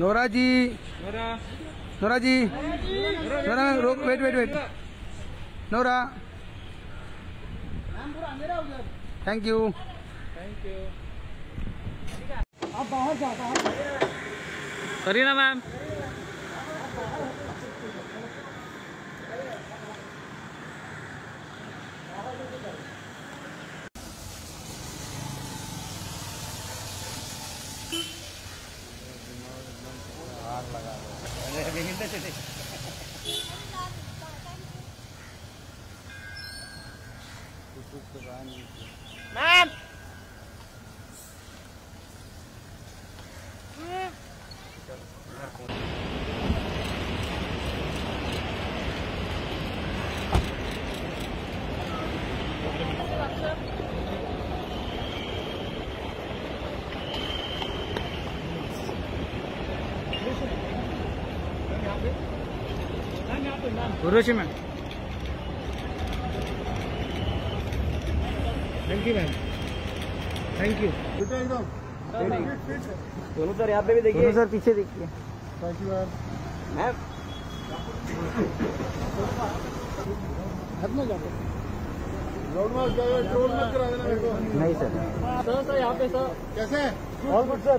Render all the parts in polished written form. Nora ji, Nora ji, Nora रोक, wait wait wait, Nora, thank you, thank you. आप बाहर जाओ, Kareena ma'am. Ma'am Urvashi ma'am, thank you ma'am, thank you. दोनों sir यहाँ पे भी देखिए, सर पीछे देखिए मैम। नहीं सर, सर यहाँ पे सर कैसे? ऑल गुड सर,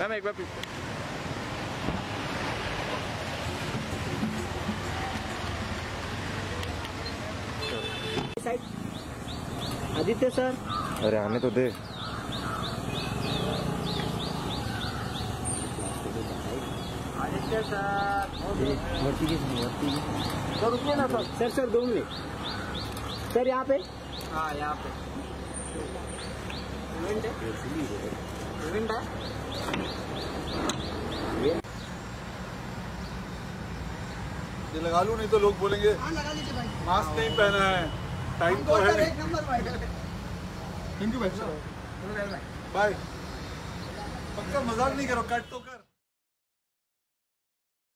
मैम एक बार पीछे। आदित्य सर, अरे आने तो दे। आदित्य सर, सर रुकिए ना सर, सर सर दो मिनट सर, यहाँ पे, हाँ यहाँ पे इवेंट है, इवेंट है, ये लगा लूँ नहीं तो लोग बोलेंगे मास्क नहीं पहना है, टाइम तो है। थैंक यू भाई, बाय। पक्का मजाक नहीं करो, कट तो कर।